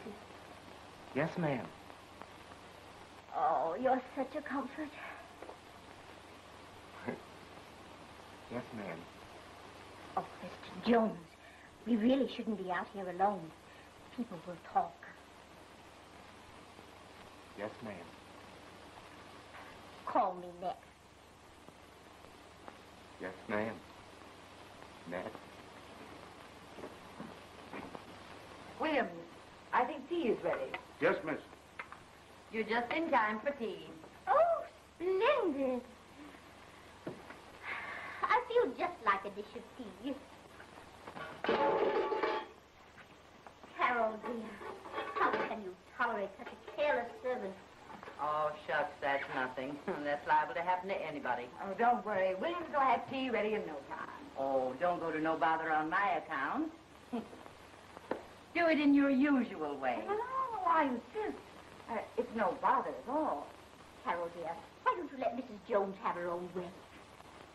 Yes, ma'am. Oh, you're such a comfort. Yes, ma'am. Oh, Mr. Jones, we really shouldn't be out here alone. People will talk. Yes, ma'am. Call me Ned. Yes, ma'am. Ned. Williams, I think tea is ready. Yes, miss. You're just in time for tea. Oh, splendid. I feel just like a dish of tea. Carol, dear, how can you tolerate such a careless servant? Oh, shucks, that's nothing. That's liable to happen to anybody. Oh, don't worry. Williams will have tea ready in no time. Oh, don't go to no bother on my account. Do it in your usual way. Oh, I insist. It's no bother at all. Carol, dear, why don't you let Mrs. Jones have her own way?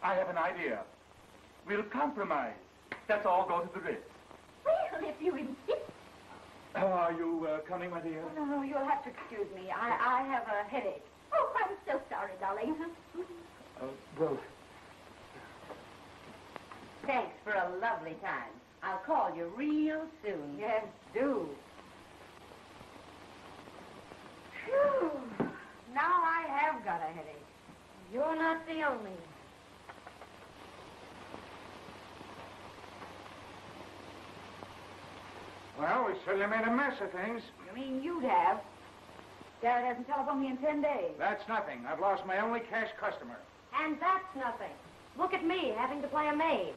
I have an idea. We'll compromise. Let's all go to the Ritz. Well, if you insist. Are you coming, my dear? Oh, no, you'll have to excuse me. I have a headache. Oh, I'm so sorry, darling. Well. Thanks for a lovely time. I'll call you real soon. Yes, do. Phew. Now I have got a headache. You're not the only one. Well, we certainly made a mess of things. You mean you'd have? Garrett hasn't telephoned me in 10 days. That's nothing. I've lost my only cash customer. And that's nothing. Look at me, having to play a maid.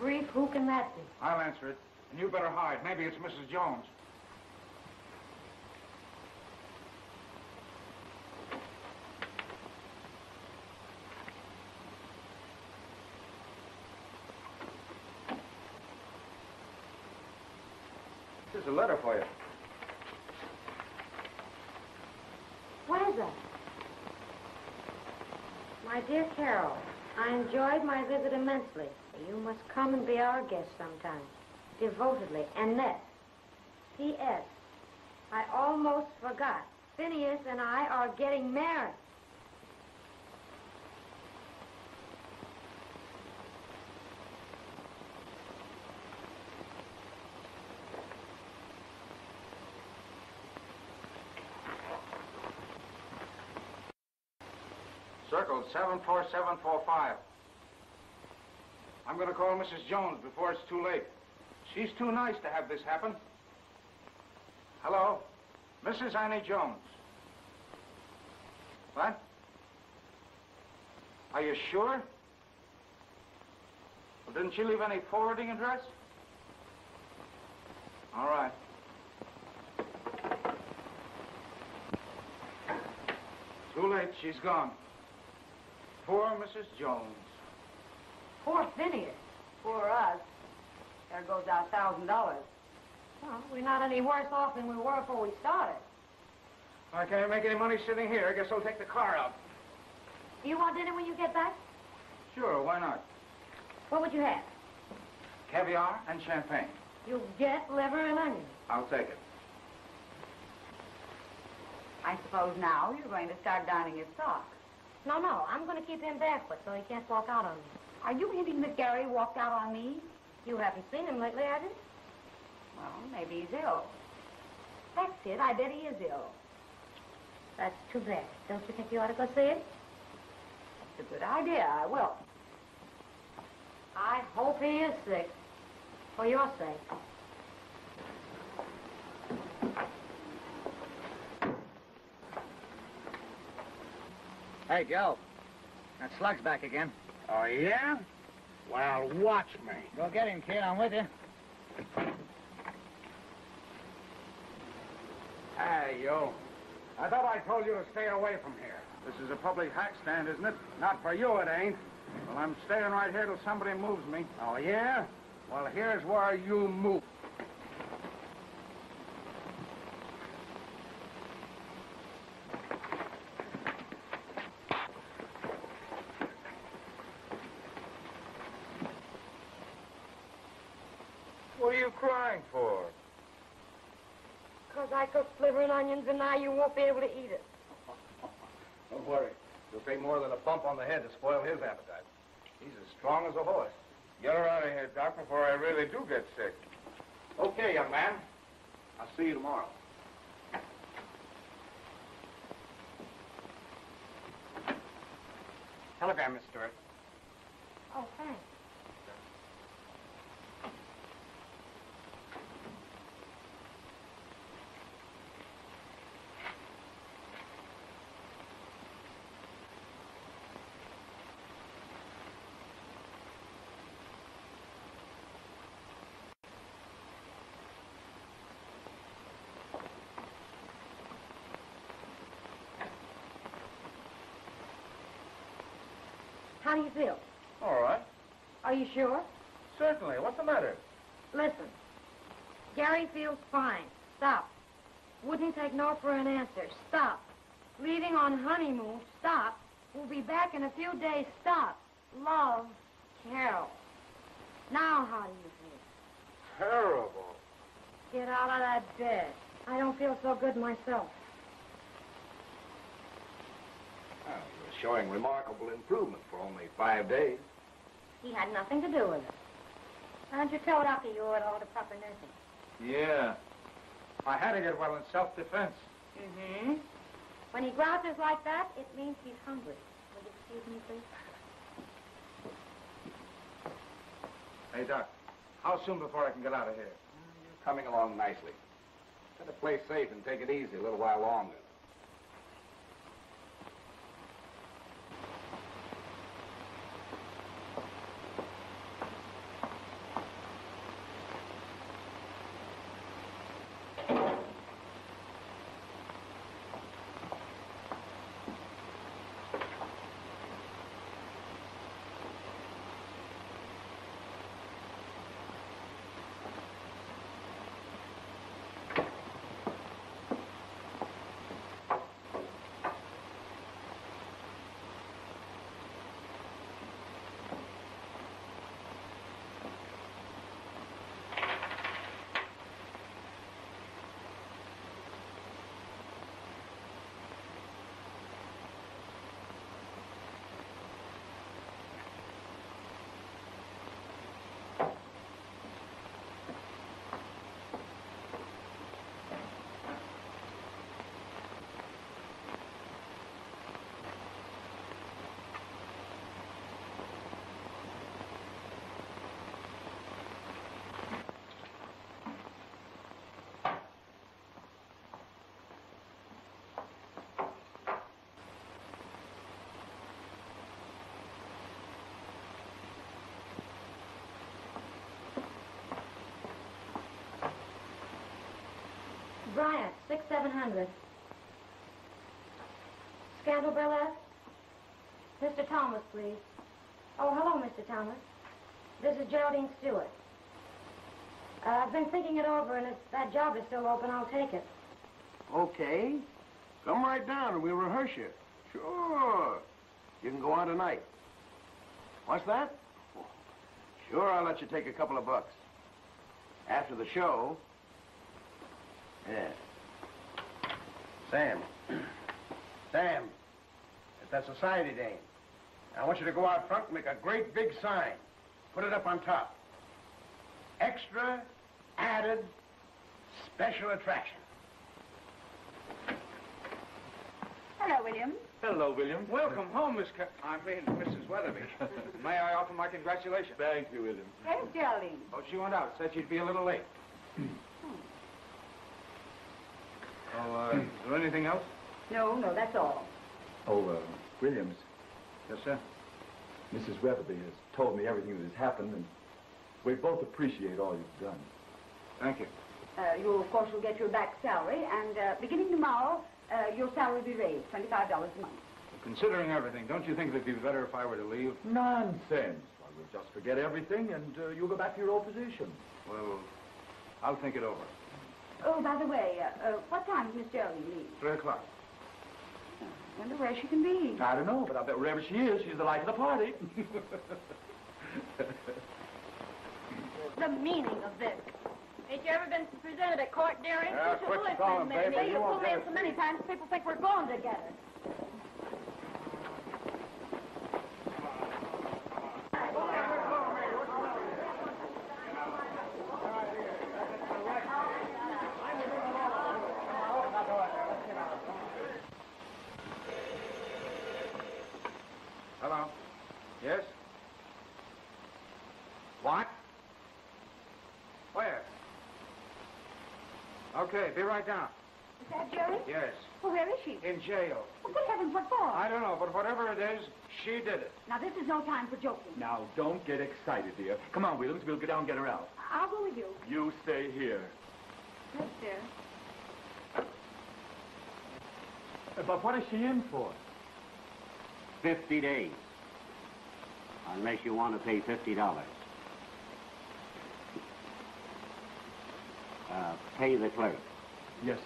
Grief, who can that be? I'll answer it. And you better hide. Maybe it's Mrs. Jones. Here's a letter for you. What is that? My dear Carol, I enjoyed my visit immensely. You must come and be our guest sometime. Devotedly, Annette. P.S. I almost forgot. Phineas and I are getting married. Circle 74745. I'm going to call Mrs. Jones before it's too late. She's too nice to have this happen. Hello? Mrs. Annie Jones. What? Are you sure? Well, didn't she leave any forwarding address? All right. Too late. She's gone. Poor Mrs. Jones. Poor Phineas. Poor us. There goes our $1,000. Well, we're not any worse off than we were before we started. I can't make any money sitting here. I guess I'll take the car out. Do you want dinner when you get back? Sure, why not? What would you have? Caviar and champagne. You'll get liver and onions. I'll take it. I suppose now you're going to start donning his socks. No, I'm going to keep him barefoot so he can't walk out on me. Are you hinting that Gary walked out on me? You haven't seen him lately, have you? Well, maybe he's ill. That's it. I bet he is ill. That's too bad. Don't you think you ought to go see him? That's a good idea. I will. I hope he is sick. For your sake. Hey, Joe. That slug's back again. Oh, yeah? Well, watch me. Go get him, kid. I'm with you. Hey, yo. I thought I told you to stay away from here. This is a public hack stand, isn't it? Not for you, it ain't. Well, I'm staying right here till somebody moves me. Oh, yeah? Well, here's where you move. What are you crying for? Because I cooked liver and onions, and now you won't be able to eat it. Don't worry. You'll pay more than a bump on the head to spoil his appetite. He's as strong as a horse. Get her out of here, Doc, before I really do get sick. Okay, young man. I'll see you tomorrow. Telegram, Miss Stewart. Oh, thanks. How do you feel? All right. Are you sure? Certainly. What's the matter? Listen. Gary feels fine. Stop. Wouldn't take no for an answer. Stop. Leaving on honeymoon. Stop. We'll be back in a few days. Stop. Love, Carol. Now how do you feel? Terrible. Get out of that bed. I don't feel so good myself. Showing remarkable improvement for only 5 days. He had nothing to do with it. Why don't you tell Doctor you were at all the proper nursing? Yeah. I had to get well in self-defense. Mm-hmm. When he grouches like that, it means he's hungry. Will you excuse me, please? Hey, Doc, how soon before I can get out of here? You're coming along nicely. Better play safe and take it easy a little while longer. $6,700. Scandal Burlesque? Mr. Thomas, please. Oh, hello, Mr. Thomas. This is Geraldine Stewart. I've been thinking it over, and if that job is still open, I'll take it. Okay. Come right down, and we'll rehearse you. Sure. You can go on tonight. What's that? Sure, I'll let you take a couple of bucks. After the show... Yeah. Sam, it's that society dame. I want you to go out front and make a great big sign. Put it up on top. Extra, added, special attraction. Hello, William. Hello, William. Welcome home, Mrs. Wetherby. May I offer my congratulations? Thank you, William. Where's Geraldine? Oh, she went out. Said she'd be a little late. Is there anything else? No, that's all. Oh, Williams. Yes, sir? Mrs. Wetherby has told me everything that has happened, and we both appreciate all you've done. Thank you. You, of course, will get your back salary, and beginning tomorrow, your salary will be raised, $25 a month. Considering everything, don't you think it would be better if I were to leave? Nonsense. Well, we'll just forget everything, and you'll go back to your old position. Well, I'll think it over. Oh, by the way, what time does Miss Geraldine leave? 3 o'clock. Oh, I wonder where she can be. I don't know, but I bet wherever she is, she's the light of the party. The meaning of this. Ain't you ever been presented at court, dearie? Yeah, quit calling, baby. You pull me in so many times, people think we're going together. Hello? Yes? What? Where? Okay, be right down. Is that Jerry? Yes. Well, where is she? In jail. Well, good heavens, what for? I don't know, but whatever it is, she did it. Now, this is no time for joking. Now, don't get excited, dear. Come on, Williams, we'll go down and get her out. I'll go with you. You stay here. Yes, sir. But what is she in for? 50 days. Unless you want to pay $50. Pay the clerk. Yes, sir.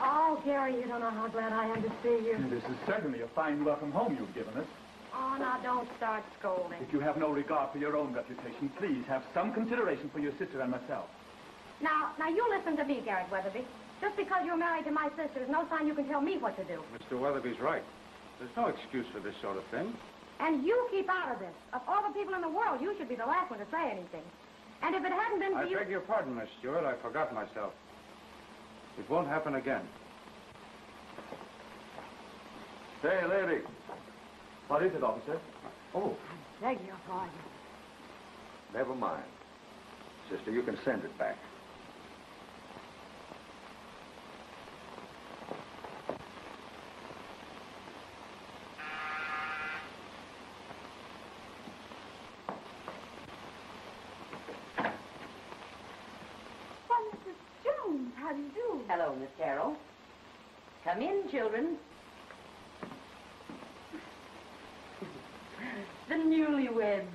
Oh, Gary, you don't know how glad I am to see you. This is certainly a fine welcome home you've given us. Oh, now, don't start scolding. If you have no regard for your own reputation, please have some consideration for your sister and myself. Now, you listen to me, Garrett Wetherby. Just because you're married to my sister is no sign you can tell me what to do. Mr. Weatherby's right. There's no excuse for this sort of thing. And you keep out of this. Of all the people in the world, you should be the last one to say anything. And if it hadn't been for you... I beg your pardon, Miss Stewart. I forgot myself. It won't happen again. Hey, lady. What is it, officer? Oh. I beg your pardon. Never mind. Sister, you can send it back. Why, Mrs. Jones, how do you do? Hello, Miss Carroll. Come in, children. The newlyweds.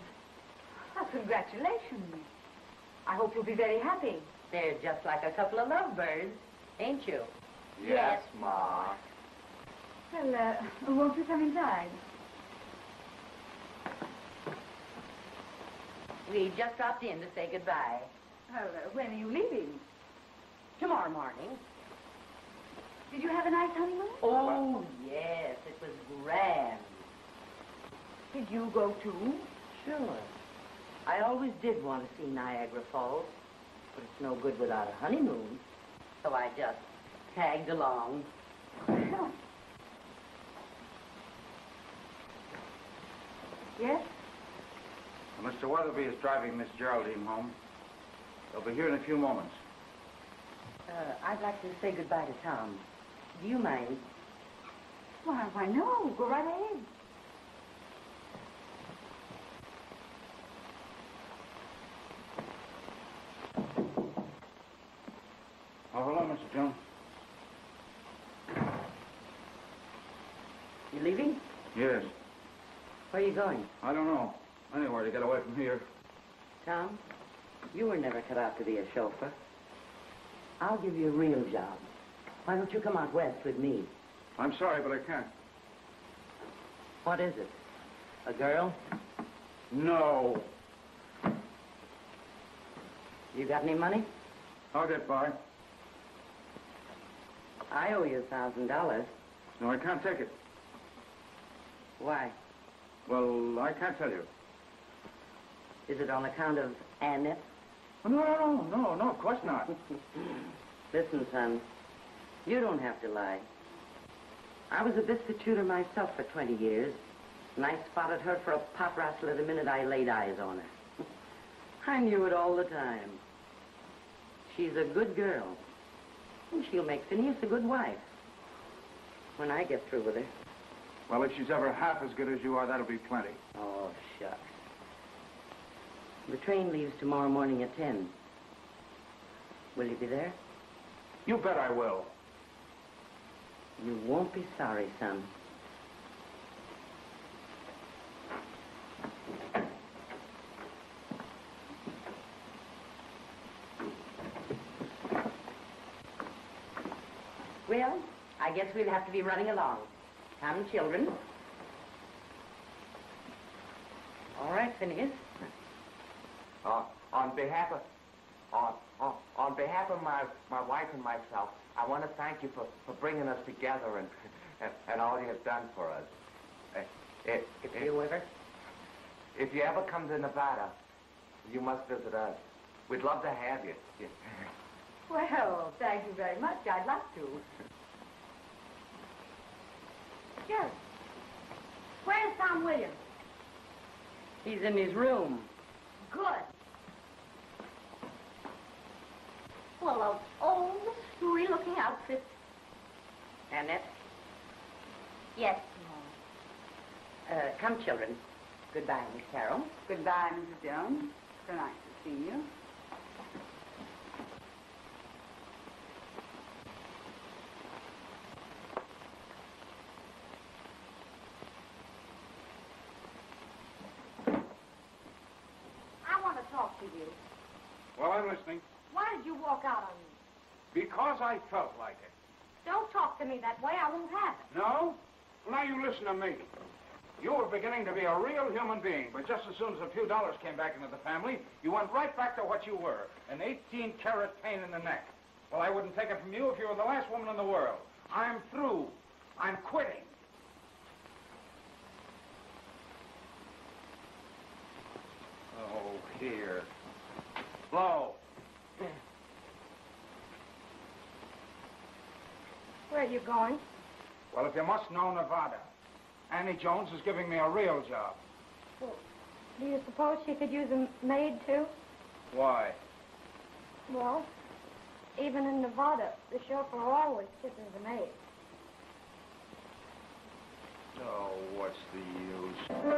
Well, congratulations. I hope you'll be very happy. They're just like a couple of lovebirds, ain't you? Yes, Ma. Well, won't you come inside? We just dropped in to say goodbye. Well, when are you leaving? Tomorrow morning. Did you have a nice honeymoon? Oh, yes, it was grand. Did you go too? Sure. I always did want to see Niagara Falls, but it's no good without a honeymoon. So I just tagged along. Yes? Well, Mr. Weatherby is driving Miss Geraldine home. They'll be here in a few moments. I'd like to say goodbye to Tom. Do you mind? Why, no. Go right ahead. Oh, hello, Mr. Jones. You leaving? Yes. Where are you going? I don't know. Anywhere to get away from here. Tom, you were never cut out to be a chauffeur. I'll give you a real job. Why don't you come out west with me? I'm sorry, but I can't. What is it? A girl? No. You got any money? I'll get by. I owe you $1,000. No, I can't take it. Why? Well, I can't tell you. Is it on account of Annette? Oh, no, of course not. Listen, son, you don't have to lie. I was a biscuit shooter myself for 20 years, and I spotted her for a pot rustler the minute I laid eyes on her. I knew it all the time. She's a good girl, and she'll make Phineas a good wife when I get through with her. Well, if she's ever half as good as you are, that'll be plenty. Oh, shucks. The train leaves tomorrow morning at 10. Will you be there? You bet I will. You won't be sorry, son. Well, I guess we'll have to be running along. Come, children. All right, Phineas. On behalf of my wife and myself, I want to thank you for bringing us together and all you have done for us. If you ever come to Nevada, you must visit us. We'd love to have you. Well, thank you very much. I'd love to. Yes. Where's Tom Williams? He's in his room. Good. Well, of all the screwy-looking outfits. Annette? Yes, Mom. Come, children. Goodbye, Miss Carroll. Goodbye, Mrs. Jones. So nice to see you. Because I felt like it. Don't talk to me that way. I won't have it. No? Now you listen to me. You were beginning to be a real human being, but just as soon as a few dollars came back into the family, you went right back to what you were, an 18-carat pain in the neck. Well, I wouldn't take it from you if you were the last woman in the world. I'm through. I'm quitting. Oh, here. Blow. Where are you going? Well, if you must know, Nevada. Annie Jones is giving me a real job. Well, do you suppose she could use a maid, too? Why? Well, even in Nevada, the chauffeur always kisses the maid. Oh, what's the use?